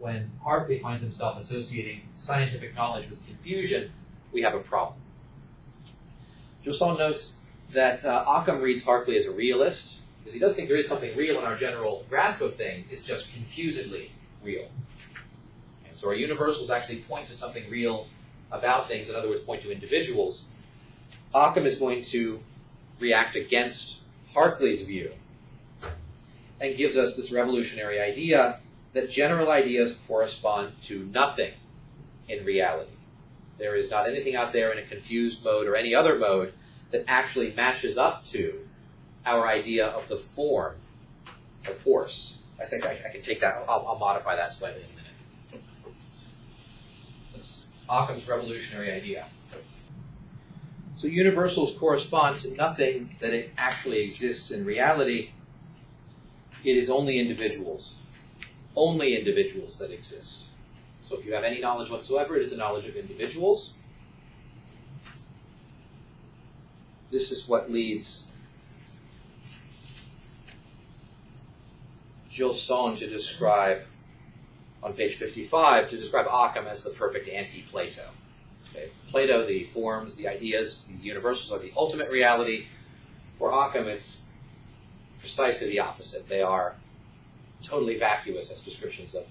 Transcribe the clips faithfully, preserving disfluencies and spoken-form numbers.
when Harclay finds himself associating scientific knowledge with confusion, we have a problem. Gilson notes that uh, Ockham reads Harclay as a realist, because he does think there is something real in our general grasp of things, it's just confusedly real. And so our universals actually point to something real about things, in other words, point to individuals. Ockham is going to react against Harclay's view and gives us this revolutionary idea that general ideas correspond to nothing in reality. There is not anything out there in a confused mode or any other mode that actually matches up to our idea of the form of horse. I think I, I can take that, I'll, I'll modify that slightly in a minute. That's Ockham's revolutionary idea. So universals correspond to nothing that it actually exists in reality. It is only individuals, only individuals that exist. So if you have any knowledge whatsoever, it is a knowledge of individuals. This is what leads Gilson to describe, on page fifty-five, to describe Ockham as the perfect anti-Plato. Okay? Plato, the forms, the ideas, the universals are the ultimate reality, where Ockham is precisely the opposite. They are totally vacuous as descriptions of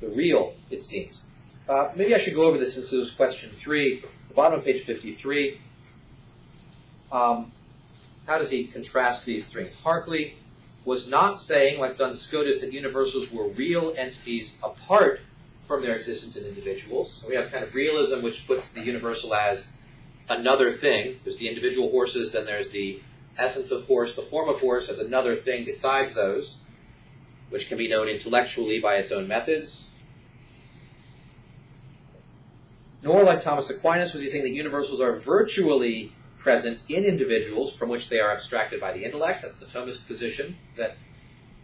the real, it seems. Uh, maybe I should go over this since it was question three, the bottom of page fifty-three. Um, how does he contrast these things? Harclay was not saying, like Duns Scotus, that universals were real entities apart from their existence in individuals. So we have kind of realism, which puts the universal as another thing. There's the individual horses, then there's the essence of horse, the form of horse as another thing besides those, which can be known intellectually by its own methods. Nor, like Thomas Aquinas, was he saying that universals are virtually present in individuals from which they are abstracted by the intellect. That's the Thomist position, that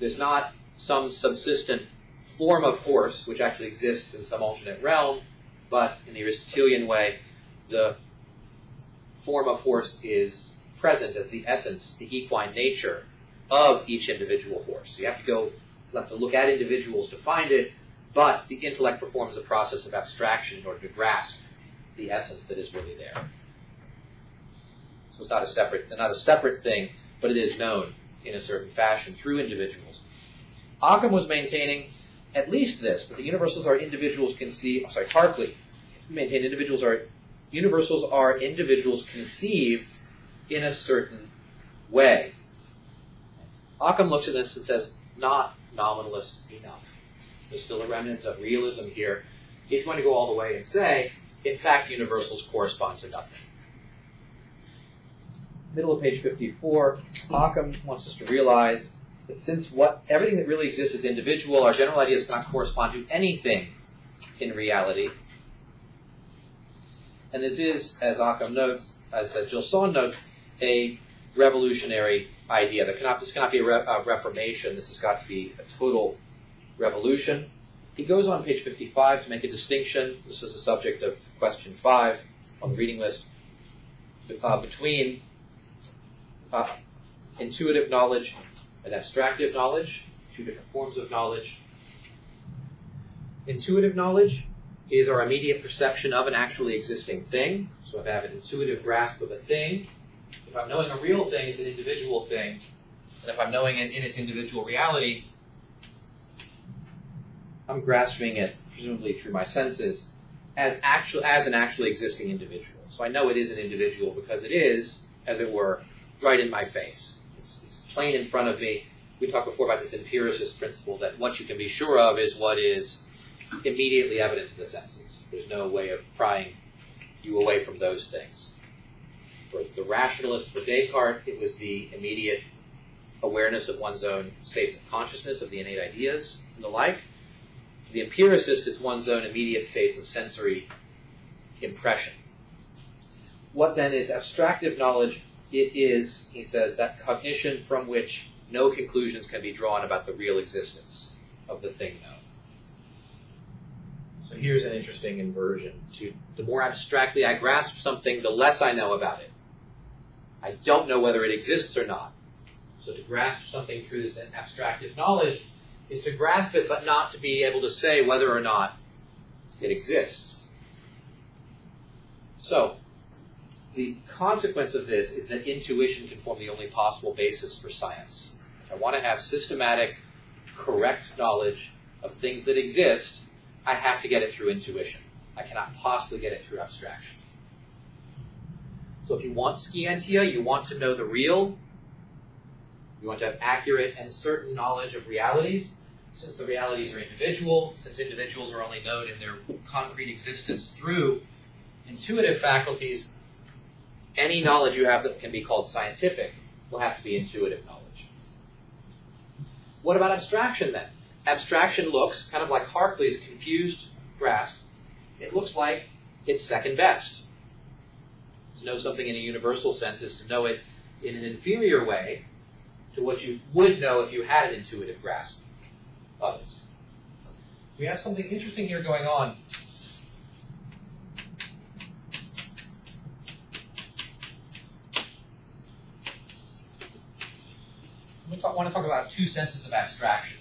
there's not some subsistent form of horse which actually exists in some alternate realm, but in the Aristotelian way, the form of horse is present as the essence, the equine nature of each individual horse. So you have to go, you have to look at individuals to find it, but the intellect performs a process of abstraction in order to grasp the essence that is really there. So it's not a separate, not a separate thing, but it is known in a certain fashion through individuals. Ockham was maintaining at least this, that the universals are individuals conceived. I'm sorry, Harclay maintained individuals are universals are individuals conceived in a certain way. Ockham looks at this and says, not nominalist enough. There's still a remnant of realism here. He's going to go all the way and say, in fact, universals correspond to nothing. Middle of page fifty-four, Ockham wants us to realize that since what everything that really exists is individual, our general ideas cannot correspond to anything in reality. And this is, as Ockham notes, as uh, Gilson notes, a revolutionary idea. There cannot, this cannot be a re, uh, reformation. This has got to be a total revolution. He goes on page fifty-five to make a distinction. This is the subject of question five on the reading list uh, between Uh, intuitive knowledge and abstractive knowledge, two different forms of knowledge. Intuitive knowledge is our immediate perception of an actually existing thing. So if I have an intuitive grasp of a thing, if I'm knowing a real thing, it's an individual thing. And if I'm knowing it in its individual reality, I'm grasping it, presumably through my senses, as, actual, as an actually existing individual. So I know it is an individual because it is, as it were, right in my face. It's, it's plain in front of me. We talked before about this empiricist principle that what you can be sure of is what is immediately evident to the senses. There's no way of prying you away from those things. For the rationalist, for Descartes, it was the immediate awareness of one's own states of consciousness, of the innate ideas and the like. For the empiricist, it's one's own immediate states of sensory impression. What then is abstractive knowledge? It is, he says, that cognition from which no conclusions can be drawn about the real existence of the thing known. So here's an interesting inversion. To the more abstractly I grasp something, the less I know about it. I don't know whether it exists or not. So to grasp something through this abstractive knowledge is to grasp it but not to be able to say whether or not it exists. So, the consequence of this is that intuition can form the only possible basis for science. I want to have systematic, correct knowledge of things that exist. I have to get it through intuition. I cannot possibly get it through abstraction. So if you want scientia, you want to know the real, you want to have accurate and certain knowledge of realities. Since the realities are individual, since individuals are only known in their concrete existence through intuitive faculties, any knowledge you have that can be called scientific will have to be intuitive knowledge. What about abstraction then? Abstraction looks, kind of like Harclay's confused grasp, it looks like it's second best. To know something in a universal sense is to know it in an inferior way to what you would know if you had an intuitive grasp of it. We have something interesting here going on. We talk, want to talk about two senses of abstraction.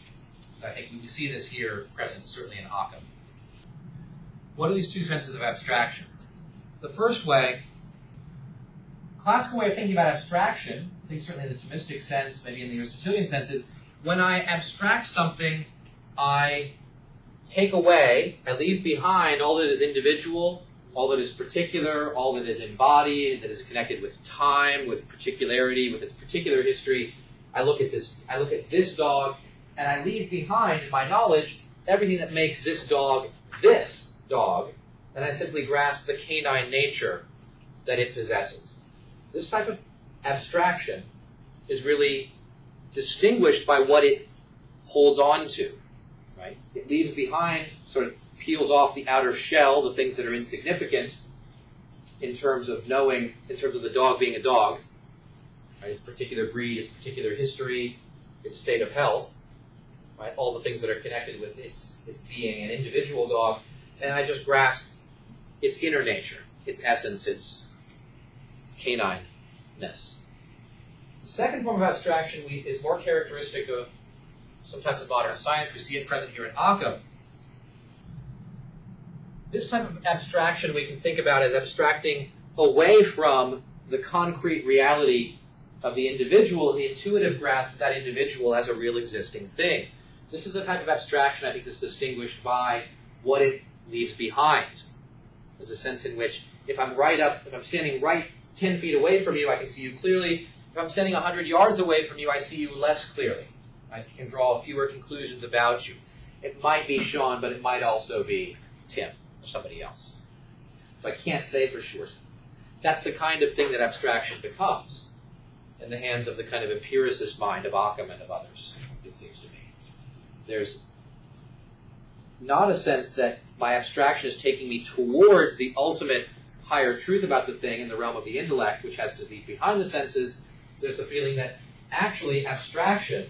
I think we see this here present certainly in Ockham. What are these two senses of abstraction? The first way, classical way of thinking about abstraction, I think certainly in the Thomistic sense, maybe in the Aristotelian sense, is when I abstract something, I take away, I leave behind all that is individual, all that is particular, all that is embodied, that is connected with time, with particularity, with its particular history. I look at this, I look at this dog, and I leave behind, in my knowledge, everything that makes this dog this dog, and I simply grasp the canine nature that it possesses. This type of abstraction is really distinguished by what it holds on to, right? It leaves behind, sort of peels off the outer shell, the things that are insignificant in terms of knowing, in terms of the dog being a dog, right? Its particular breed, its particular history, its state of health. Right, all the things that are connected with its, its being an individual dog, and I just grasp its inner nature, its essence, its canineness. The second form of abstraction we, is more characteristic of sometimes of modern science. We see it present here in Ockham. This type of abstraction we can think about as abstracting away from the concrete reality of the individual and the intuitive grasp of that individual as a real existing thing. This is a type of abstraction I think that's distinguished by what it leaves behind. There's a sense in which if I'm right up, if I'm standing right ten feet away from you, I can see you clearly. If I'm standing one hundred yards away from you, I see you less clearly. I can draw fewer conclusions about you. It might be Sean, but it might also be Tim or somebody else. So I can't say for sure. That's the kind of thing that abstraction becomes in the hands of the kind of empiricist mind of Ockham and of others, it seems to me. There's not a sense that my abstraction is taking me towards the ultimate higher truth about the thing in the realm of the intellect, which has to leave behind the senses. There's the feeling that actually abstraction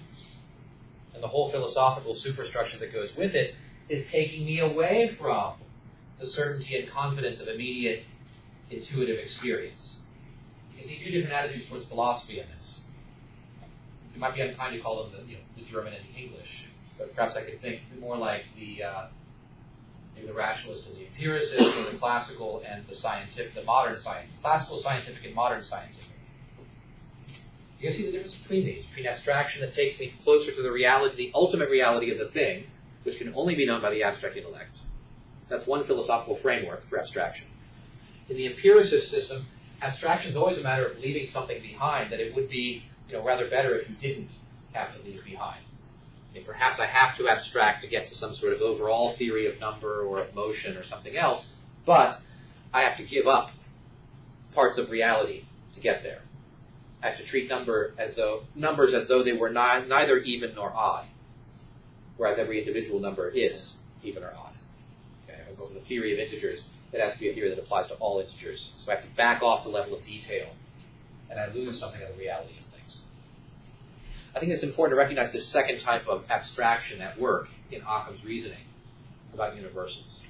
and the whole philosophical superstructure that goes with it is taking me away from the certainty and confidence of immediate intuitive experience. You can see two different attitudes towards philosophy in this. It might be unkind to call them the, you know, the German and the English. But perhaps I could think more like the uh, maybe the rationalist and the empiricist, or the classical and the scientific, the modern scientific, classical scientific and modern scientific. You can see the difference between these, between abstraction that takes me closer to the reality, the ultimate reality of the thing, which can only be known by the abstract intellect. That's one philosophical framework for abstraction. In the empiricist system, abstraction is always a matter of leaving something behind that it would be, you know, rather better if you didn't have to leave behind. And perhaps I have to abstract to get to some sort of overall theory of number or of motion or something else, but I have to give up parts of reality to get there. I have to treat number as though, numbers as though they were not, neither even nor odd, whereas every individual number is even or odd. Okay, I go to the theory of integers. It has to be a theory that applies to all integers, so I have to back off the level of detail, and I lose something of the reality. I think it's important to recognize this second type of abstraction at work in Ockham's reasoning about universals.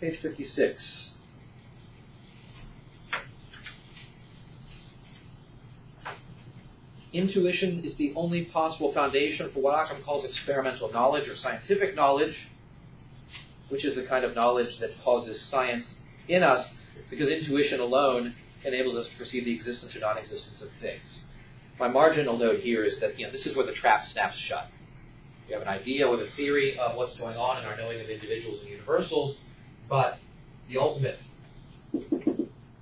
Page fifty-six. Intuition is the only possible foundation for what Ockham calls experimental knowledge or scientific knowledge, which is the kind of knowledge that causes science in us, because intuition alone enables us to perceive the existence or non-existence of things. My marginal note here is that, you know, this is where the trap snaps shut. We have an idea or a theory of what's going on in our knowing of individuals and universals, but the ultimate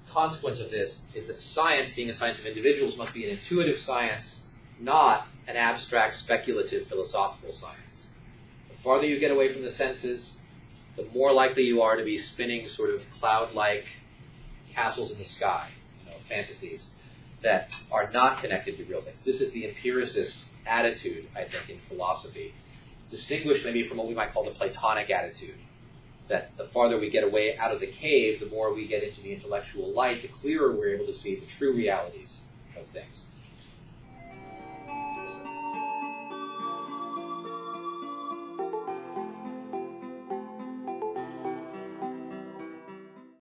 consequence of this is that science, being a science of individuals, must be an intuitive science, not an abstract, speculative, philosophical science. The farther you get away from the senses, the more likely you are to be spinning sort of cloud-like castles in the sky, you know, fantasies that are not connected to real things. This is the empiricist attitude, I think, in philosophy, distinguished maybe from what we might call the Platonic attitude, that the farther we get away out of the cave, the more we get into the intellectual light, the clearer we're able to see the true realities of things. So.